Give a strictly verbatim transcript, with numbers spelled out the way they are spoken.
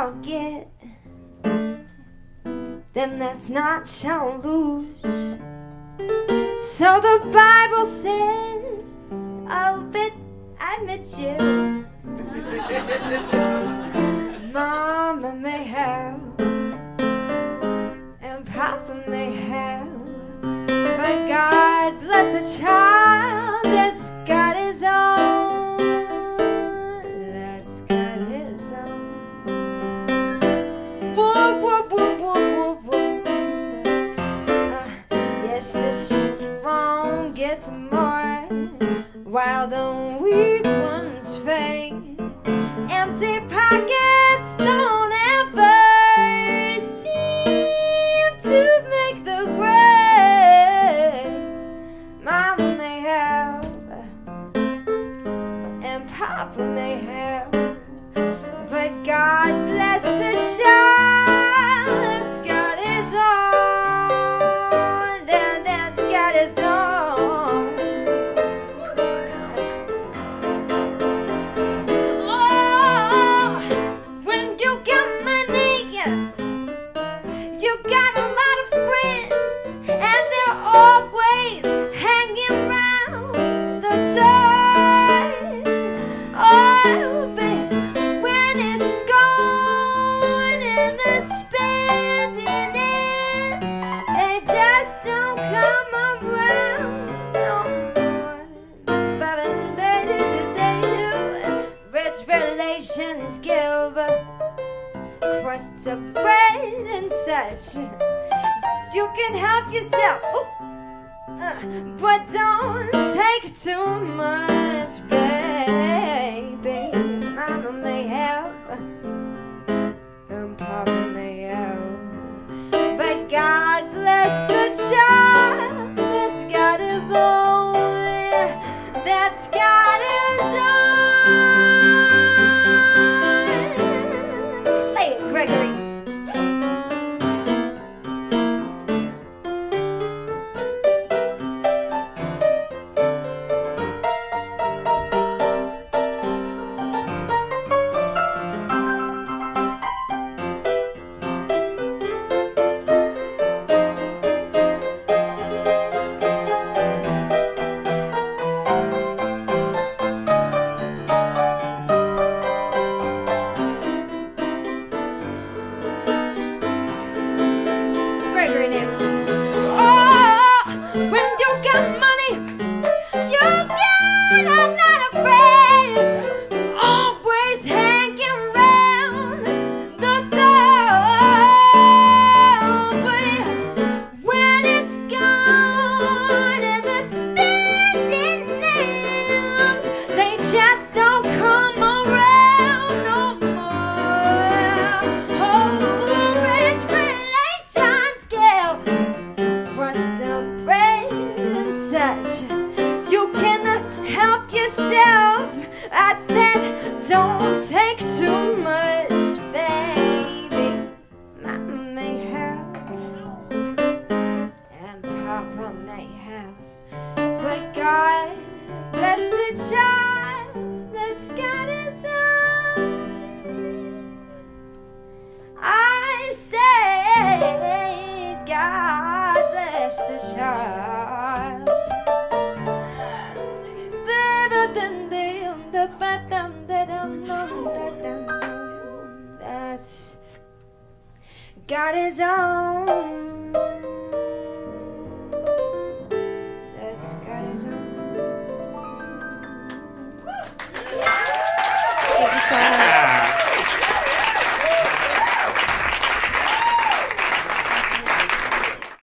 shall get, them that's not shall lose. So the Bible says, oh, but I'm a Jew. Mama may have, and Papa may have, but God bless the child that's got his own, that's got his own. Whoop, whoop, whoop, whoop, whoop, whoop. Uh, yes, this gets more while the weak ones fade. Empty pockets don't ever seem to make the grave. Mama may have and Papa may have, but God bless the child that's got his own, that that's got his own. Relations give crusts of bread and such. You can help yourself, uh, but don't take too much, baby. Mama may help and Papa may help, but God bless the child that's got his own, that's got his own. But God bless the child that's got his own. I say, God bless the child. That's got his own.